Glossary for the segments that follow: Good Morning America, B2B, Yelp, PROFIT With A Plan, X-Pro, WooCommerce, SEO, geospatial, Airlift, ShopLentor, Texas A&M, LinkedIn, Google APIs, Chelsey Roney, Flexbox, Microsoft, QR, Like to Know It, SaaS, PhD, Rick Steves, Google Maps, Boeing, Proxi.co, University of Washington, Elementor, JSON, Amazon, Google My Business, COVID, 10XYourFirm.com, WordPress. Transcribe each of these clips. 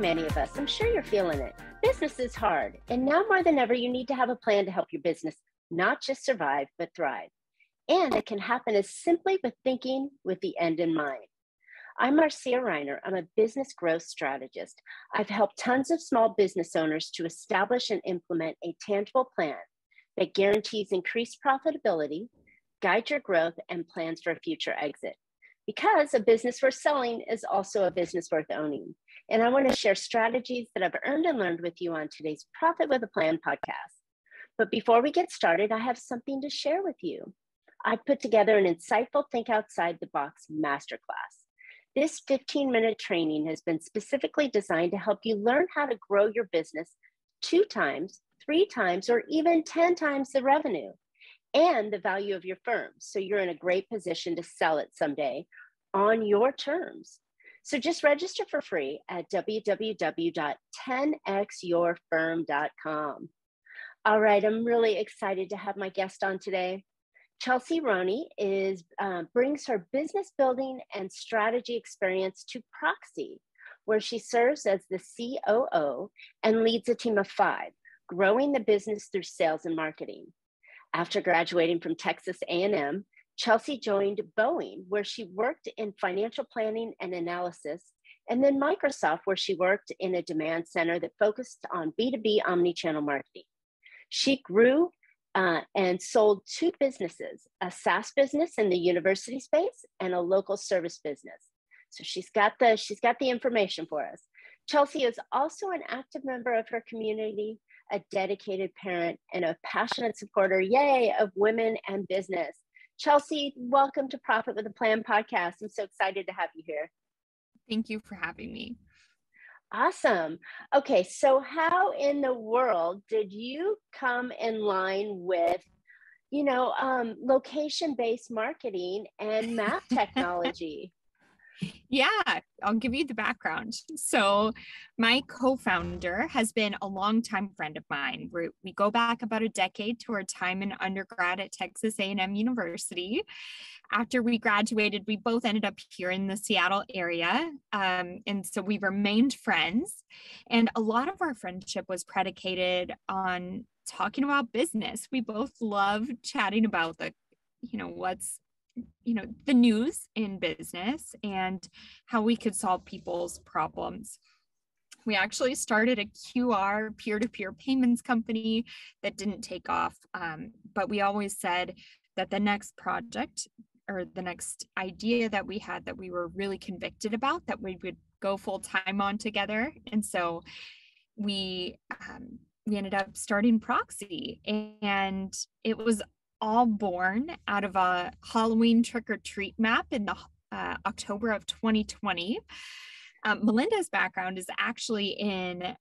many of us, I'm sure you're feeling it. Business is hard, and now more than ever, you need to have a plan to help your business not just survive, but thrive. And it can happen as simply with thinking with the end in mind. I'm Marcia Reiner. I'm a business growth strategist. I've helped tons of small business owners to establish and implement a tangible plan that guarantees increased profitability, guides your growth, and plans for a future exit. Because a business worth selling is also a business worth owning. And I want to share strategies that I've earned and learned with you on today's Profit With A Plan podcast. But before we get started, I have something to share with you. I put together an insightful Think Outside the Box masterclass. This 15-minute training has been specifically designed to help you learn how to grow your business 2 times, 3 times, or even 10 times the revenue and the value of your firm. So you're in a great position to sell it someday on your terms. So just register for free at www.10XYourFirm.com. All right, I'm really excited to have my guest on today. Chelsey Roney brings her business building and strategy experience to Proxi, where she serves as the COO and leads a team of 5, growing the business through sales and marketing. After graduating from Texas A&M, Chelsey joined Boeing, where she worked in financial planning and analysis, and then Microsoft, where she worked in a demand center that focused on B2B omnichannel marketing. She grew and sold 2 businesses, a SaaS business in the university space and a local service business. So she's got the information for us. Chelsey is also an active member of her community, a dedicated parent, and a passionate supporter, yay, of women and business. Chelsey, welcome to Profit With A Plan podcast. I'm so excited to have you here. Thank you for having me. Awesome. Okay, so how in the world did you come in line with, you know, location-based marketing and map technology? Yeah, I'll give you the background. So my co-founder has been a longtime friend of mine. We go back about a decade to our time in undergrad at Texas A&M University. After we graduated, we both ended up here in the Seattle area. And so we remained friends. And a lot of our friendship was predicated on talking about business. We both love chatting about the, the news in business and how we could solve people's problems. We actually started a QR peer-to-peer payments company that didn't take off, but we always said that the next project or the next idea that we had that we were really convicted about that we would go full-time on together. And so we ended up starting Proxi, and it was all born out of a Halloween trick-or-treat map in the October of 2020. Melinda's background is actually in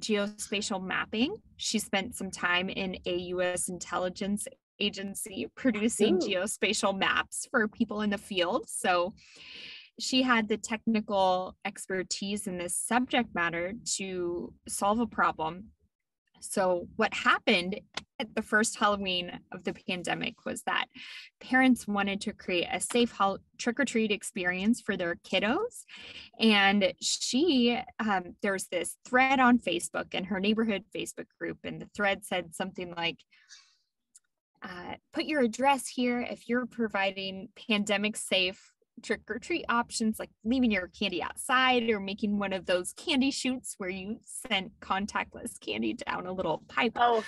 geospatial mapping. She spent some time in a U.S. intelligence agency producing geospatial maps for people in the field. So she had the technical expertise in this subject matter to solve a problem. So what happened at the first Halloween of the pandemic was that parents wanted to create a safe trick-or-treat experience for their kiddos. And there's this thread on Facebook in her neighborhood Facebook group. And the thread said something like, put your address here if you're providing pandemic safe trick-or-treat options, like leaving your candy outside or making one of those candy shoots where you send contactless candy down a little pipe. Oh,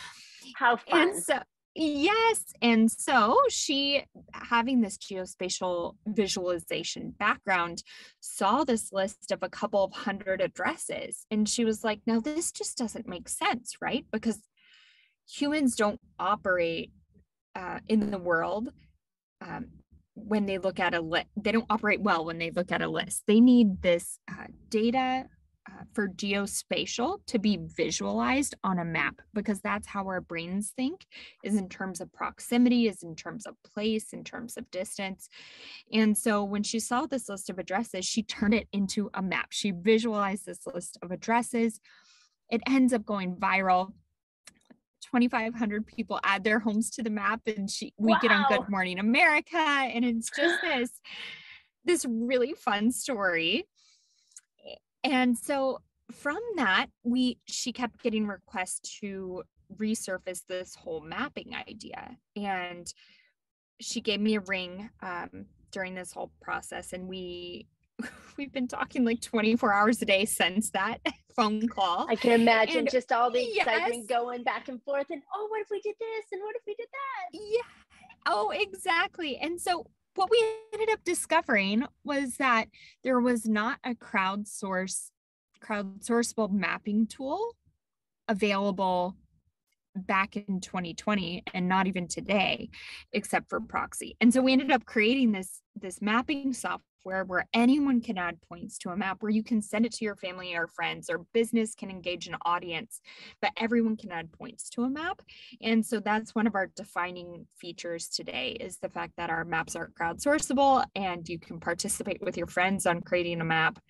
how fun. And so, yes. And so she, having this geospatial visualization background, saw this list of a couple of hundred addresses. And she was like, no, this just doesn't make sense, right? Because humans don't operate in the world. When they look at a list, they don't operate well when they look at a list. They need this data for geospatial to be visualized on a map, because that's how our brains think, is in terms of proximity, is in terms of place, in terms of distance. And so when she saw this list of addresses, she turned it into a map. She visualized this list of addresses. It ends up going viral. 2,500 people add their homes to the map, and we get on Good Morning America, and it's just this really fun story. And so From that, she kept getting requests to resurface this whole mapping idea. And she gave me a ring during this whole process. And we've been talking like 24 hours a day since that phone call. I can imagine just all the excitement going back and forth and, oh, what if we did this? And what if we did that? Yeah. Oh, exactly. And so what we ended up discovering was that there was not a crowdsourceable mapping tool available back in 2020 and not even today, except for Proxi. And so we ended up creating this mapping software where anyone can add points to a map, where you can send it to your family or friends, or business can engage an audience, but everyone can add points to a map. And so that's one of our defining features today, is the fact that our maps are crowdsourceable and you can participate with your friends on creating a map.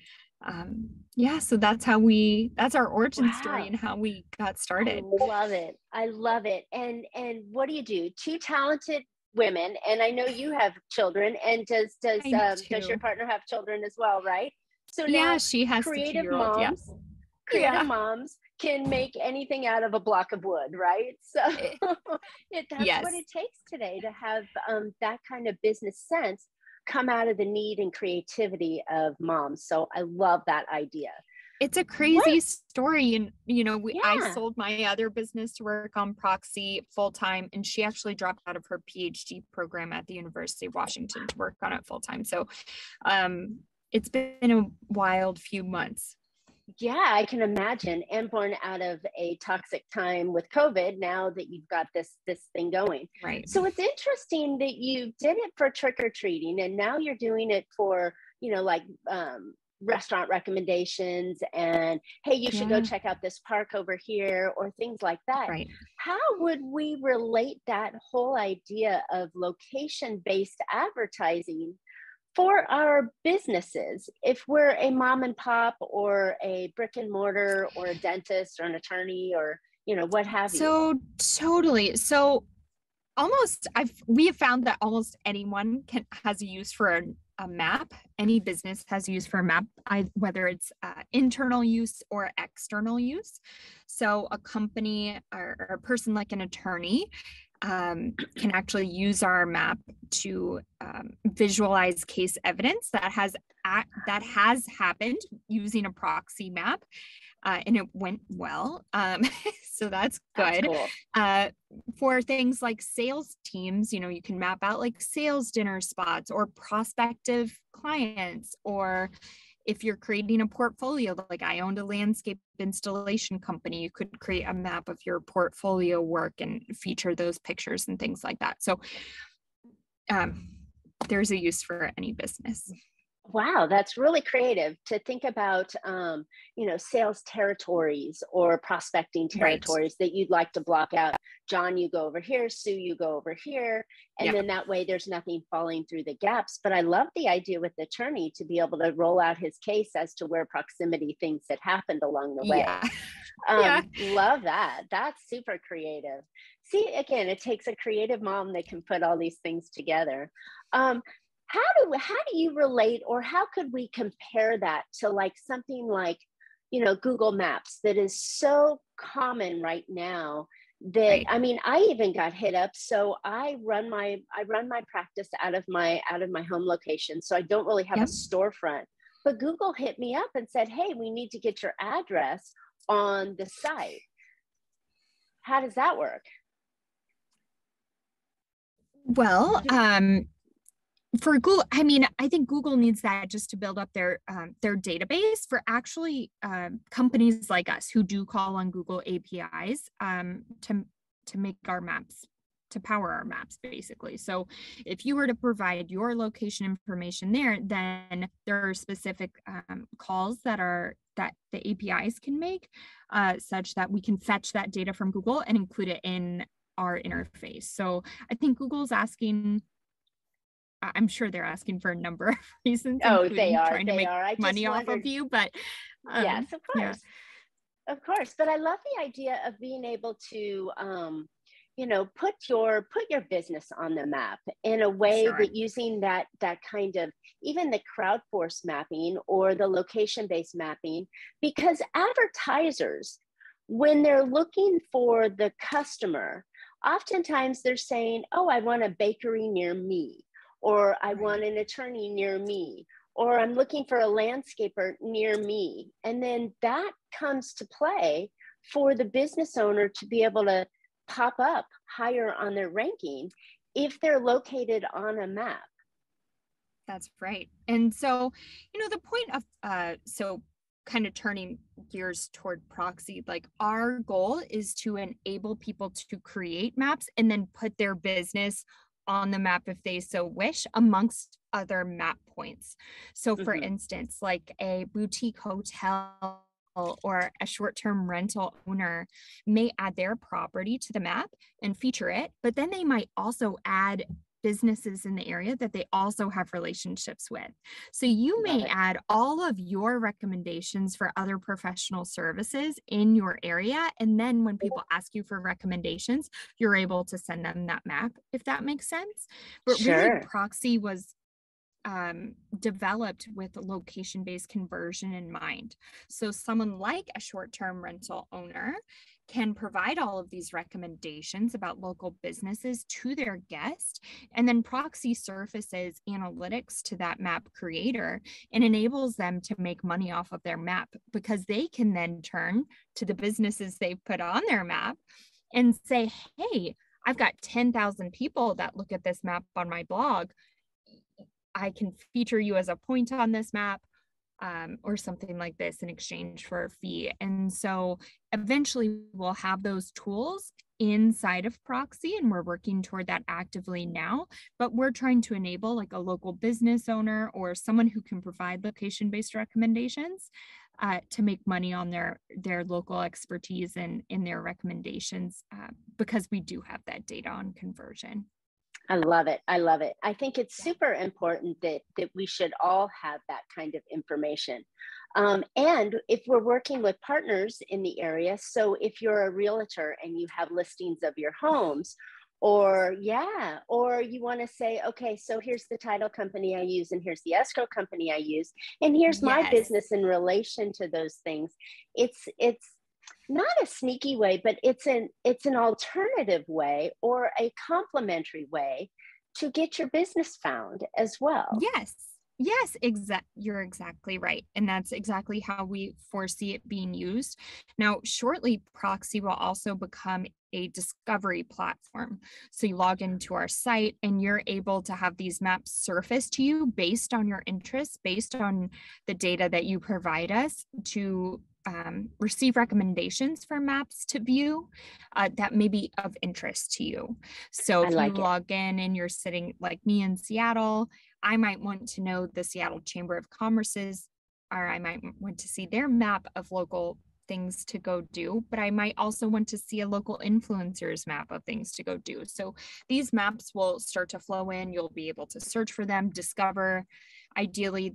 So that's our origin story and how we got started. I love it. I love it. And what do you do? Two talented women. And I know you have children, and does your partner have children as well? Right. So now she has creative moms, moms can make anything out of a block of wood. Right. So that's what it takes today to have that kind of business sense come out of the need and creativity of moms. So I love that idea. It's a crazy story. And, I sold my other business to work on Proxi full-time, and she actually dropped out of her PhD program at the University of Washington to work on it full-time. So it's been a wild few months. Yeah, I can imagine. And born out of a toxic time with COVID, now that you've got this thing going. Right. So it's interesting that you did it for trick-or-treating, and now you're doing it for, restaurant recommendations and, hey, you should go check out this park over here, or things like that. Right. How would we relate that whole idea of location-based advertising for our businesses, if we're a mom and pop or a brick and mortar or a dentist or an attorney or, what have you? So totally. So we have found that almost anyone has a use for a map. Any business has use for a map, whether it's internal use or external use. So a company or a person like an attorney can actually use our map to visualize case evidence that has happened using a Proxi map, and it went well. So that's good. That's cool. For things like sales teams, you can map out like sales dinner spots or prospective clients, or if you're creating a portfolio, like I owned a landscape installation company, you could create a map of your portfolio work and feature those pictures and things like that. So there's a use for any business. Wow, that's really creative to think about, sales territories or prospecting territories that you'd like to block out. John, you go over here, Sue, you go over here. And then that way there's nothing falling through the gaps. But I love the idea with the attorney to be able to roll out his case as to where proximity things that happened along the way. Yeah. Love that. That's super creative. See, again, it takes a creative mom that can put all these things together. How do you relate, or how could we compare that to like something like, Google Maps, that is so common right now that, I mean, I even got hit up. So I run my practice out of my home location. So I don't really have a storefront, but Google hit me up and said, hey, we need to get your address on the site. How does that work? Well, for Google, I mean, I think Google needs that just to build up their database for actually companies like us who do call on Google APIs to make our maps, to power our maps, basically. So if you were to provide your location information there, then there are specific calls that the APIs can make, such that we can fetch that data from Google and include it in our interface. So I think Google's asking. I'm sure they're asking for a number of reasons. Oh, they are. Trying to make money off of you, but yes, of course, of course. But I love the idea of being able to you know, put your business on the map in a way sure. that using that kind of even the crowdforce mapping or the location-based mapping, because advertisers, when they're looking for the customer, oftentimes they're saying, oh, I want a bakery near me, or I want an attorney near me, or I'm looking for a landscaper near me. And then that comes to play for the business owner to be able to pop up higher on their ranking if they're located on a map. That's right. And so, you know, the point of, so kind of turning gears toward Proxi, like our goal is to enable people to create maps and then put their business on the map if they so wish, amongst other map points. So for instance, like a boutique hotel or a short-term rental owner may add their property to the map and feature it, but then they might also add businesses in the area that they also have relationships with. So you may add all of your recommendations for other professional services in your area. And then when people ask you for recommendations, you're able to send them that map, if that makes sense. But really, Proxi was developed with location-based conversion in mind. So someone like a short-term rental owner can provide all of these recommendations about local businesses to their guest, and then Proxi surfaces analytics to that map creator and enables them to make money off of their map, because they can then turn to the businesses they put on their map and say, hey, I've got 10,000 people that look at this map on my blog. I can feature you as a point on this map. Or something like this in exchange for a fee. And so eventually we'll have those tools inside of Proxi, and we're working toward that actively now, but we're trying to enable like a local business owner or someone who can provide location-based recommendations to make money on their local expertise and in their recommendations, because we do have that data on conversion. I love it. I love it. I think it's super important that we should all have that kind of information. And if we're working with partners in the area, so if you're a realtor and you have listings of your homes, or you want to say, okay, so here's the title company I use, and here's the escrow company I use, and here's my business in relation to those things. It's not a sneaky way, but it's an alternative way or a complementary way to get your business found as well. Yes, you're exactly right. And that's exactly how we foresee it being used. Now, shortly, Proxi will also become a discovery platform. So you log into our site and you're able to have these maps surface to you based on your interests, based on the data that you provide us to receive recommendations for maps to view that may be of interest to you. So if you log in and you're sitting like me in Seattle, I might want to know the Seattle Chamber of Commerce's, or I might want to see their map of local things to go do, but I might also want to see a local influencer's map of things to go do. So these maps will start to flow in. You'll be able to search for them, discover. Ideally,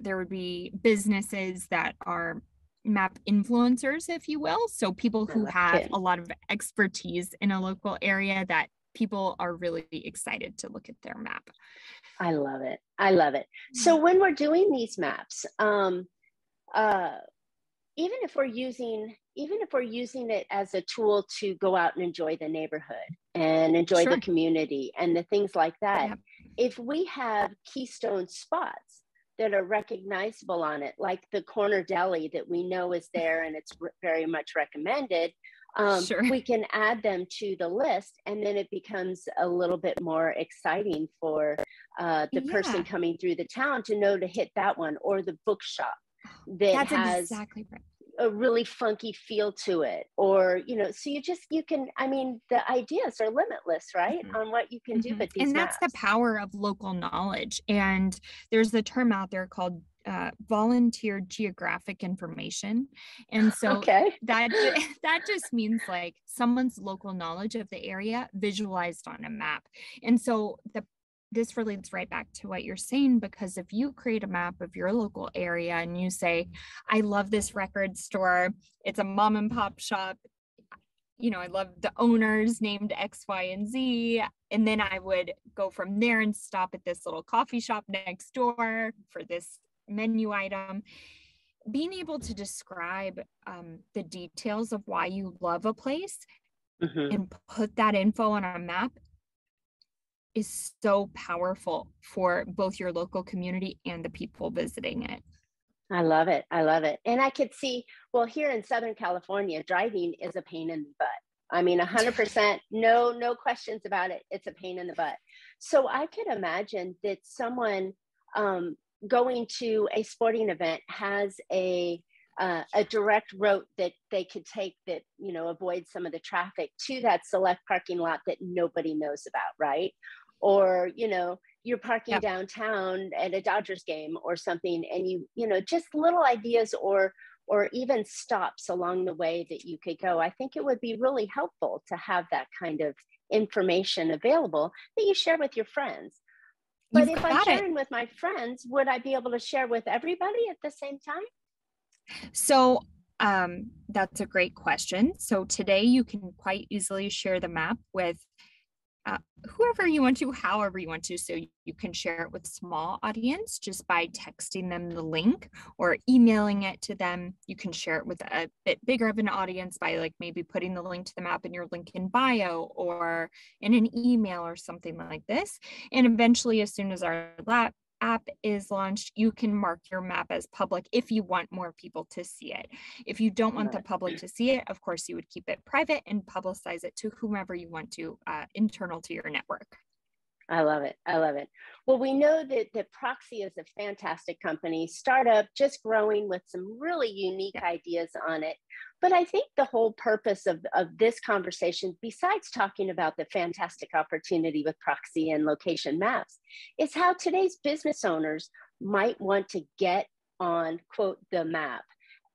there would be businesses that are map influencers, if you will. So people who have a lot of expertise in a local area that people are really excited to look at their map. I love it. I love it. So when we're doing these maps, even if we're using it as a tool to go out and enjoy the neighborhood and enjoy the community and the things like that, if we have keystone spots that are recognizable on it, like the corner deli that we know is there and it's very much recommended, we can add them to the list, and then it becomes a little bit more exciting for the person coming through the town to know to hit that one, or the bookshop that has a really funky feel to it, or, you know, so the ideas are limitless, right? On what you can do with these maps. That's the power of local knowledge. And there's a term out there called volunteer geographic information. And so that just means like someone's local knowledge of the area visualized on a map. And so this relates right back to what you're saying, because if you create a map of your local area and you say, I love this record store, it's a mom and pop shop, you know, I love the owners named X, Y, and Z. And then I would go from there and stop at this little coffee shop next door for this menu item. Being able to describe the details of why you love a place mm-hmm. and put that info on a map is so powerful for both your local community and the people visiting it. I love it. I love it. And I could see, well, here in Southern California, driving is a pain in the butt. I mean, 100%, no questions about it. It's a pain in the butt. So I could imagine that someone going to a sporting event has a direct route that they could take that, you know, avoids some of the traffic to that select parking lot that nobody knows about, right? Or, you know, you're parking yep. downtown at a Dodgers game or something, and you know, just little ideas or even stops along the way that you could go. I think it would be really helpful to have that kind of information available that you share with your friends. But if I'm sharing with my friends, would I be able to share with everybody at the same time? So that's a great question. So today you can quite easily share the map with whoever you want to, however you want to. So you can share it with small audience just by texting them the link or emailing it to them. You can share it with a bit bigger of an audience by like maybe putting the link to the map in your LinkedIn bio or in an email or something like this. And eventually, as soon as our app is launched, you can mark your map as public if you want more people to see it. If you don't want the public to see it, of course, you would keep it private and publicize it to whomever you want to, internal to your network. I love it. I love it. Well, we know that Proxi is a fantastic company, startup, just growing with some really unique ideas on it. But I think the whole purpose of this conversation, besides talking about the fantastic opportunity with Proxi and location maps, is how today's business owners might want to get on, quote, the map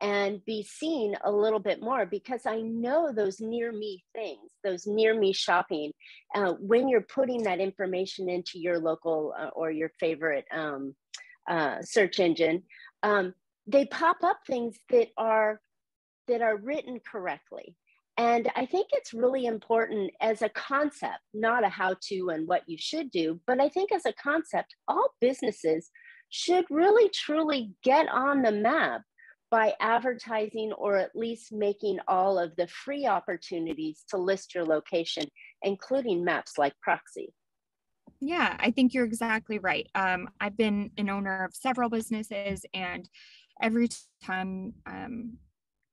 and be seen a little bit more, because I know those near me things, those near me shopping, when you're putting that information into your local or your favorite search engine, they pop up things that are written correctly. And I think it's really important as a concept, not a how-to and what you should do, but I think as a concept, all businesses should really truly get on the map by advertising or at least making all of the free opportunities to list your location, including maps like Proxi. Yeah, I think you're exactly right. I've been an owner of several businesses, and every time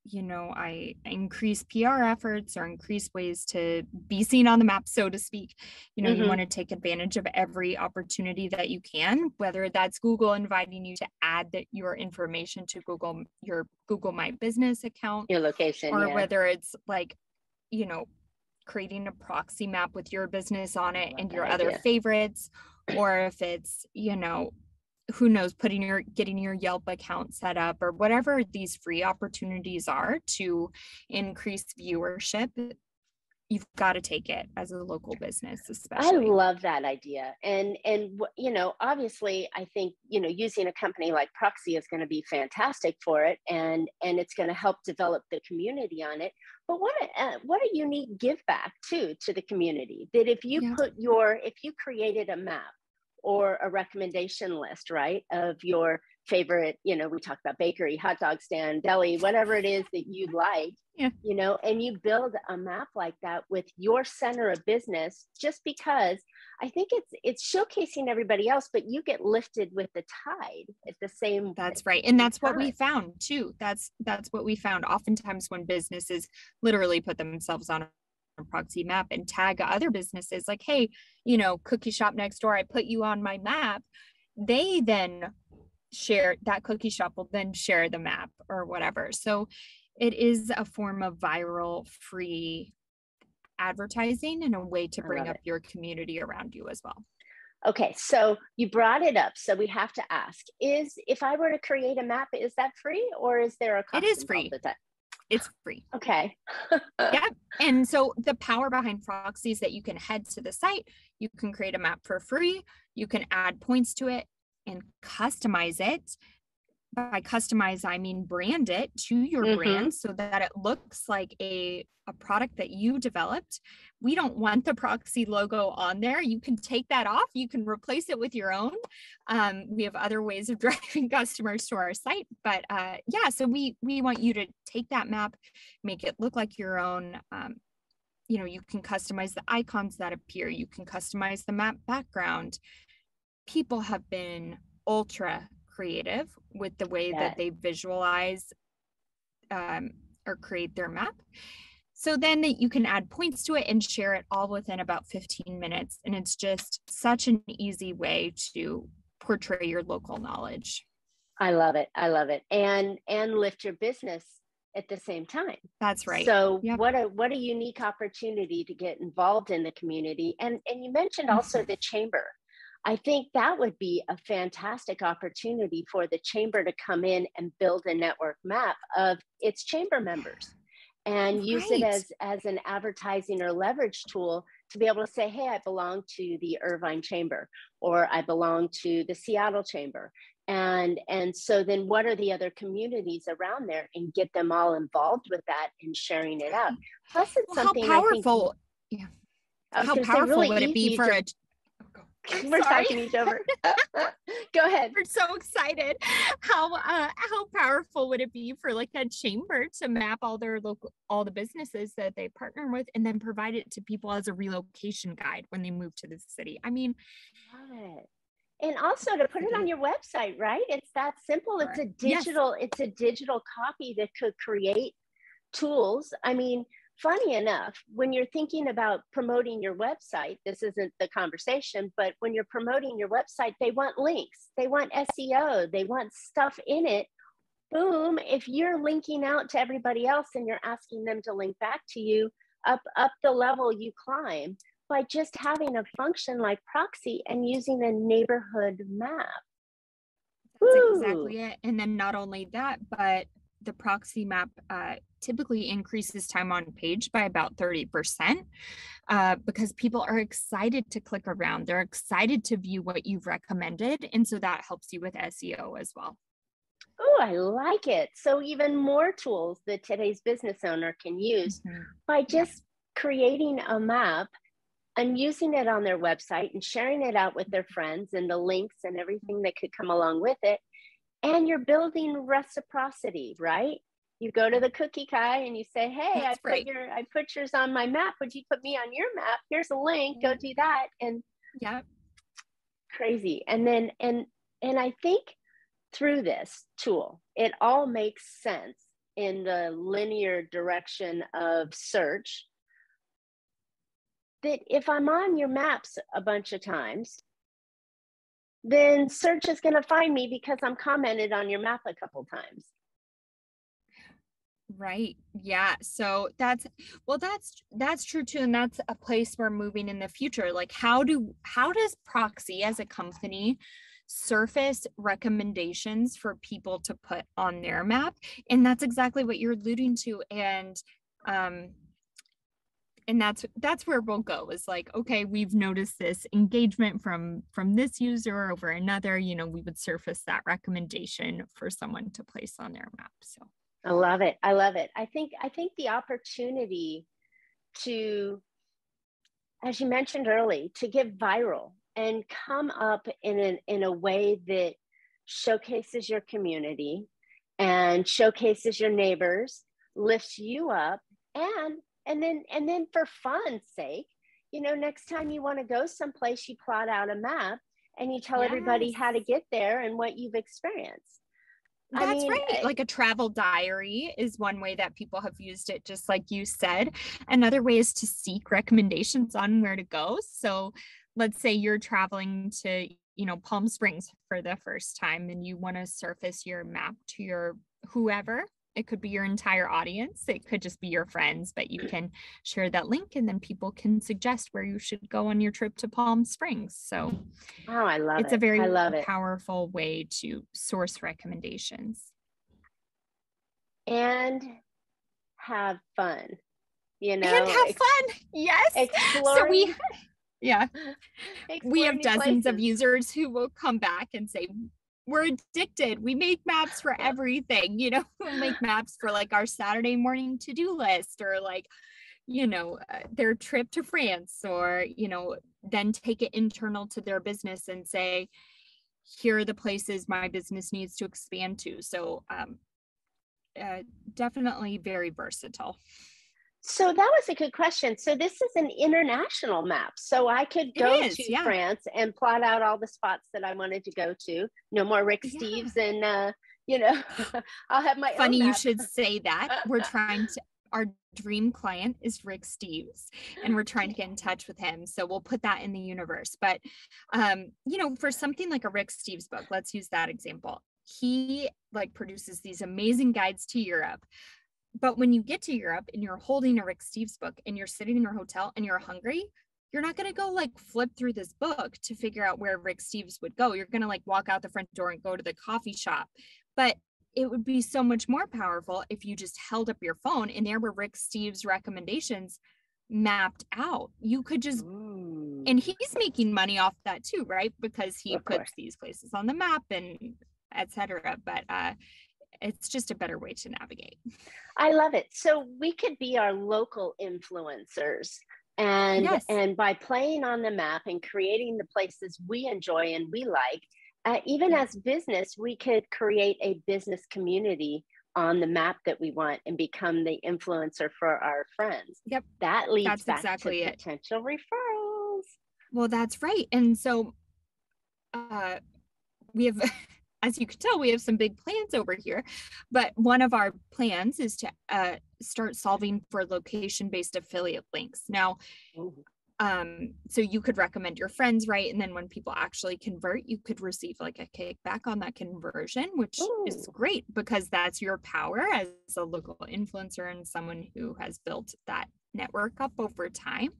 you know, I increase PR efforts or increase ways to be seen on the map, so to speak. You know, mm-hmm. you want to take advantage of every opportunity that you can, whether that's Google inviting you to add that your information to Google, your Google My Business account, your location, or yeah. whether it's like, you know, creating a proxy map with your business on it and your other favorites, or if it's, you know, who knows, getting your Yelp account set up or whatever these free opportunities are to increase viewership, you've got to take it as a local business, especially. I love that idea. And you know, obviously I think, you know, using a company like Proxi is going to be fantastic for it, and it's going to help develop the community on it. But what a unique give back too, to the community, that if you yeah. if you created a map or a recommendation list, right, of your favorite, you know, we talked about bakery, hot dog stand, deli, whatever it is that you like, yeah. you know, and you build a map like that with your center of business, just because I think it's showcasing everybody else, but you get lifted with the tide at the same. That's right. And that's what we found too. That's what we found. Oftentimes when businesses literally put themselves on Proxi map and tag other businesses like, hey, you know, cookie shop next door, I put you on my map, they then share that cookie shop will then share the map or whatever. So it is a form of viral free advertising and a way to bring up your community around you as well. Okay, so you brought it up, so we have to ask, if I were to create a map, is that free or is there a cost? It is free. It's free. Okay. yeah. And so the power behind Proxi is that you can head to the site, you can create a map for free, you can add points to it and customize it by customize, I mean brand it to your brand so that it looks like a product that you developed. We don't want the Proxi logo on there. You can take that off. You can replace it with your own. We have other ways of driving customers to our site. But yeah, so we want you to take that map, make it look like your own. You know, you can customize the icons that appear. You can customize the map background. People have been ultra creative with the way that they visualize or create their map. So then you can add points to it and share it all within about 15 minutes. And it's just such an easy way to portray your local knowledge. I love it. I love it. And lift your business at the same time. That's right. So what a unique opportunity to get involved in the community. And you mentioned also the chamber. I think that would be a fantastic opportunity for the chamber to come in and build a network map of its chamber members and use it as an advertising or leverage tool to be able to say, hey, I belong to the Irvine Chamber, or I belong to the Seattle Chamber. And so then what are the other communities around there, and get them all involved with that and sharing it out. Plus it's something how powerful, would it be for a... We're talking each over. Go ahead. We're so excited. How powerful would it be for like a chamber to map all their local, all the businesses that they partner with, and then provide it to people as a relocation guide when they move to the city? I mean, love it. And also to put it on your website, right? It's that simple. It's a digital. Yes. It's a digital copy that could create tools. I mean, funny enough, when you're thinking about promoting your website, this isn't the conversation, but when you're promoting your website, they want links, they want SEO, they want stuff in it. Boom, if you're linking out to everybody else and you're asking them to link back to you, up the level you climb by just having a function like Proxi and using a neighborhood map. That's exactly it. And then not only that, but the Proxi map typically increases time on page by about 30% because people are excited to click around. They're excited to view what you've recommended. And so that helps you with SEO as well. Oh, I like it. So even more tools that today's business owner can use by just creating a map and using it on their website and sharing it out with their friends, and the links and everything that could come along with it. And you're building reciprocity, right? You go to the cookie guy and you say, hey, I put yours on my map. Would you put me on your map? Here's a link, go do that. And crazy. And then, and I think through this tool, it all makes sense in the linear direction of search, that if I'm on your maps a bunch of times, then search is going to find me because I'm commented on your map a couple times. Right. Yeah. So that's true too. And that's a place we're moving in the future. Like how does Proxi as a company surface recommendations for people to put on their map? And that's exactly what you're alluding to. And that's where we'll go, is like, okay, we've noticed this engagement from this user over another, you know, we would surface that recommendation for someone to place on their map. So I love it. I love it. I think the opportunity to, as you mentioned early, to get viral and come up in a way that showcases your community and showcases your neighbors, lifts you up, and then for fun's sake, you know, next time you want to go someplace, you plot out a map and you tell everybody how to get there and what you've experienced. That's right. Like a travel diary is one way that people have used it, just like you said. Another way is to seek recommendations on where to go. So let's say you're traveling to, you know, Palm Springs for the first time, and you want to surface your map to your whoever. It could be your entire audience. It could just be your friends, but you can share that link and then people can suggest where you should go on your trip to Palm Springs. So it's a very powerful way to source recommendations. And have fun, you know. And have fun. Yes. Exploring. So we have dozens of users who will come back and say, we're addicted. We make maps for everything, you know, we make maps for like our Saturday morning to-do list, or like, you know, their trip to France, or, you know, then take it internal to their business and say, here are the places my business needs to expand to. So definitely very versatile. So that was a good question. So this is an international map. So I could go to France and plot out all the spots that I wanted to go to. No more Rick Steves and, you know, I'll have my own map. You should say that. We're trying to, our dream client is Rick Steves, and we're trying to get in touch with him. So we'll put that in the universe. But, you know, for something like a Rick Steves book, let's use that example. He like produces these amazing guides to Europe. But when you get to Europe and you're holding a Rick Steves book and you're sitting in your hotel and you're hungry, you're not going to go like flip through this book to figure out where Rick Steves would go. You're going to like walk out the front door and go to the coffee shop. But it would be so much more powerful if you just held up your phone and there were Rick Steves recommendations mapped out. You could just, and he's making money off that too, right? Because he puts these places on the map and et cetera. But, it's just a better way to navigate. I love it. So we could be our local influencers, and and by playing on the map and creating the places we enjoy and we like, even as business, we could create a business community on the map that we want and become the influencer for our friends. Yep. That leads back to potential referrals. Well, that's right. And so we have... As you can tell, we have some big plans over here, but one of our plans is to start solving for location-based affiliate links. Now, so you could recommend your friends, right? And then when people actually convert, you could receive like a kickback on that conversion, which is great because that's your power as a local influencer and someone who has built that network up over time.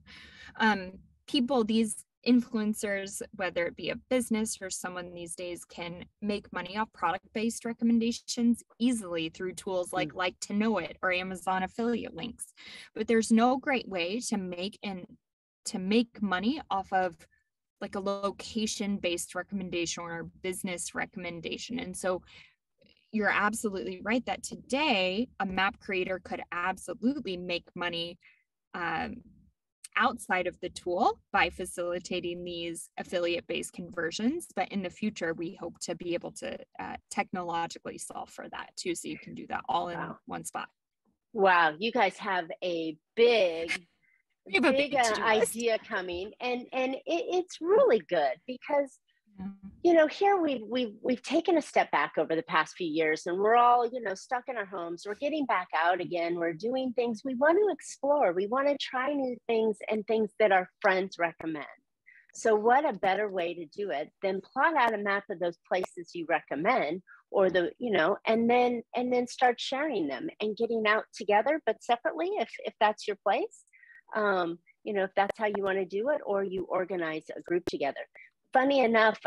People, these influencers, whether it be a business or someone these days, can make money off product-based recommendations easily through tools like to Know It or Amazon affiliate links. But there's no great way to make money off of like a location-based recommendation or business recommendation. And so you're absolutely right that today a map creator could absolutely make money outside of the tool by facilitating these affiliate-based conversions. But in the future, we hope to be able to technologically solve for that too. So you can do that all in one spot. Wow. You guys have a big idea coming, and it's really good because, you know, here we've taken a step back over the past few years, and we're all, you know, stuck in our homes. We're getting back out again. We're doing things we want to explore. We want to try new things and things that our friends recommend. So what a better way to do it than plot out a map of those places you recommend, or the, you know, and then start sharing them and getting out together, but separately if that's your place, you know, if that's how you want to do it, or you organize a group together. Funny enough,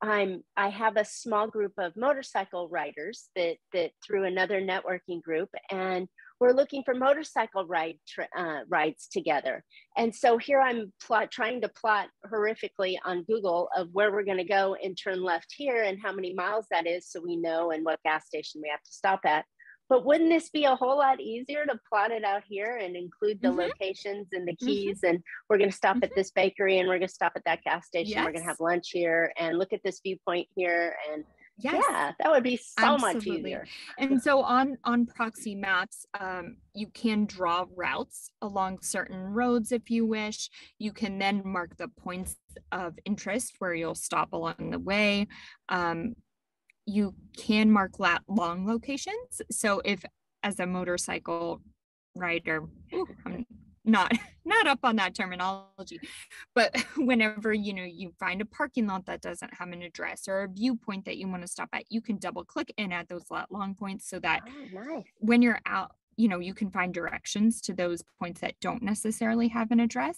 I have a small group of motorcycle riders that through another networking group, and we're looking for motorcycle rides together. And so here I'm trying to plot horrifically on Google of where we're going to go and turn left here and how many miles that is, so we know, and what gas station we have to stop at. But wouldn't this be a whole lot easier to plot it out here and include the locations and the keys, and we're going to stop at this bakery, and we're going to stop at that gas station. We're going to have lunch here and look at this viewpoint here. And yeah, that would be so much easier. And so on Proxi Maps, you can draw routes along certain roads if you wish. You can then mark the points of interest where you'll stop along the way. You can mark long locations. So if, as a motorcycle rider, I'm not up on that terminology, but whenever, you know, you find a parking lot that doesn't have an address or a viewpoint that you want to stop at, you can double click and add those long points so that when you're out, you know, you can find directions to those points that don't necessarily have an address.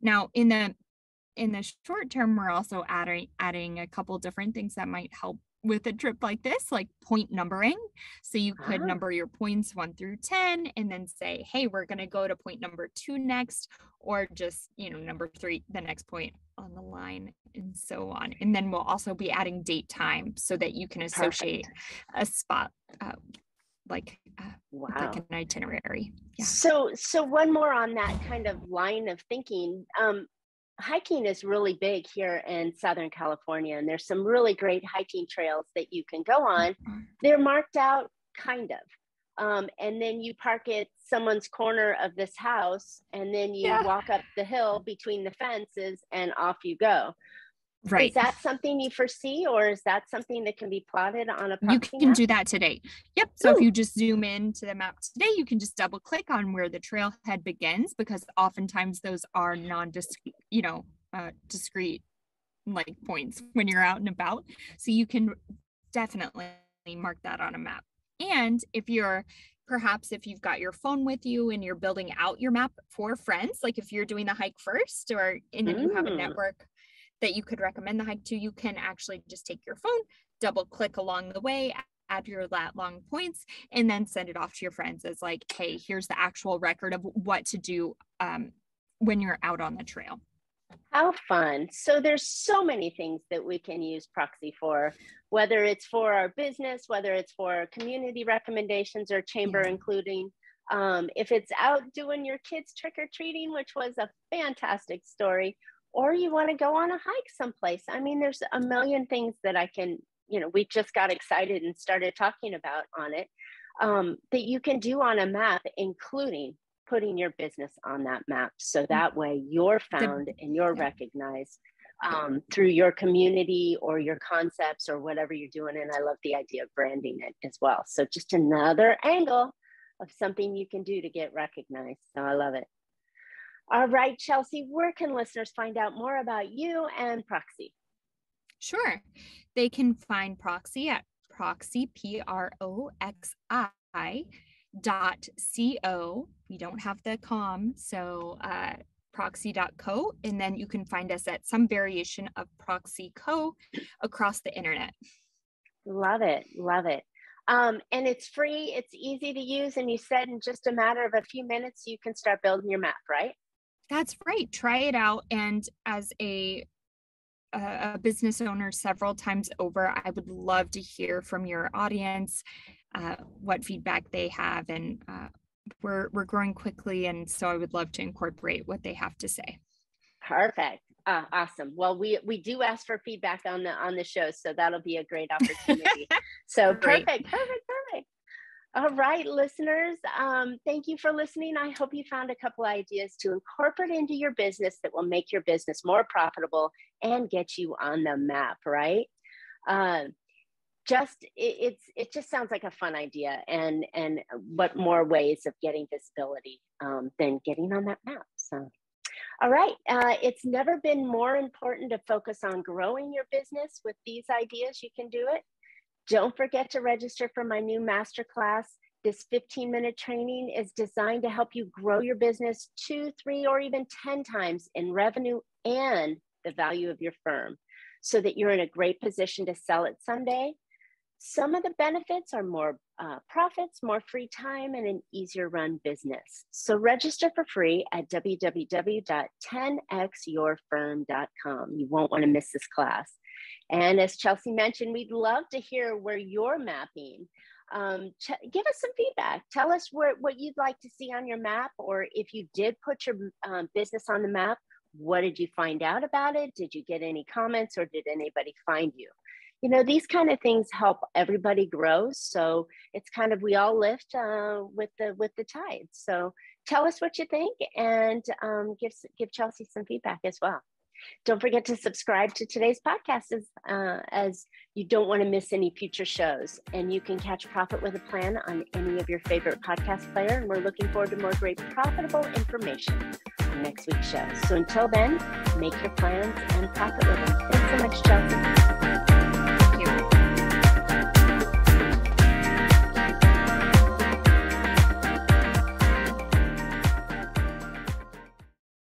Now, in the short term, we're also adding a couple different things that might help with a trip like this, like point numbering. So you could number your points 1 through 10 and then say, hey, we're going to go to point number 2 next, or just, you know, number 3, the next point on the line, and so on. And then we'll also be adding date time so that you can associate a spot like an itinerary. Yeah. So one more on that kind of line of thinking. Hiking is really big here in Southern California, and there's some really great hiking trails that you can go on. They're marked out, kind of. And then you park at someone's corner of this house, and then you walk up the hill between the fences and off you go. Right. Is that something you foresee, or is that something that can be plotted on a parking map? You can do that today. Yep. So if you just zoom in to the map today, you can just double click on where the trailhead begins, because oftentimes those are discrete like points when you're out and about. So you can definitely mark that on a map. And if you've got your phone with you and you're building out your map for friends, like if you're doing the hike first, or and then you have a network that you could recommend the hike to, you can actually just take your phone, double click along the way, add your lat long points, and then send it off to your friends as like, hey, here's the actual record of what to do when you're out on the trail. How fun. So there's so many things that we can use Proxi for, whether it's for our business, whether it's for community recommendations or chamber including. If it's out doing your kids trick-or-treating, which was a fantastic story, or you want to go on a hike someplace. I mean, there's a million things that I can, we just got excited and started talking about on it, that you can do on a map, including putting your business on that map. So that way you're found and you're recognized through your community or your concepts or whatever you're doing. And I love the idea of branding it as well. So just another angle of something you can do to get recognized. So I love it. All right, Chelsey, where can listeners find out more about you and Proxi? Sure. They can find Proxi at Proxi, Proxi.co. We don't have the .com, so Proxi.co. And then you can find us at some variation of Proxi.co across the internet. Love it. Love it. And it's free. It's easy to use. And you said in just a matter of a few minutes, you can start building your map, right? That's right. Try it out. And as a business owner several times over, I would love to hear from your audience, what feedback they have. And we're growing quickly. And so I would love to incorporate what they have to say. Perfect. Awesome. Well, we do ask for feedback on the show. So that'll be a great opportunity. So perfect. All right, listeners, thank you for listening. I hope you found a couple ideas to incorporate into your business that will make your business more profitable and get you on the map, right? It just sounds like a fun idea, and what more ways of getting visibility than getting on that map. So, all right, it's never been more important to focus on growing your business. With these ideas, you can do it. Don't forget to register for my new masterclass. This 15-minute training is designed to help you grow your business 2, 3, or even 10 times in revenue and the value of your firm, so that you're in a great position to sell it someday. Some of the benefits are more profits, more free time, and an easier run business. So register for free at www.10xyourfirm.com. You won't want to miss this class. And as Chelsey mentioned, we'd love to hear where you're mapping. Give us some feedback. Tell us what you'd like to see on your map, or if you did put your business on the map, what did you find out about it? Did you get any comments, or did anybody find you? You know, these kind of things help everybody grow. So it's kind of, we all lift with the tide. So tell us what you think, and give Chelsey some feedback as well. Don't forget to subscribe to today's podcast, as you don't want to miss any future shows. And you can catch Profit with a Plan on any of your favorite podcast player. And we're looking forward to more great profitable information on next week's show. So until then, make your plans and profit with them. Thanks so much, Chelsey.